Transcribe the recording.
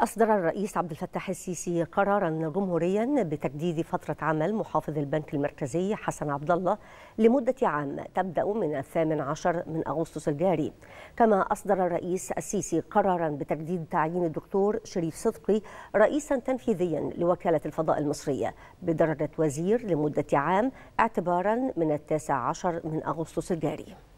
أصدر الرئيس عبد الفتاح السيسي قراراً جمهورياً بتجديد فترة عمل محافظ البنك المركزي حسن عبد الله لمدة عام تبدأ من 18 من أغسطس الجاري. كما أصدر الرئيس السيسي قراراً بتجديد تعيين الدكتور شريف صدقي رئيساً تنفيذياً لوكالة الفضاء المصرية بدرجة وزير لمدة عام اعتباراً من 19 من أغسطس الجاري.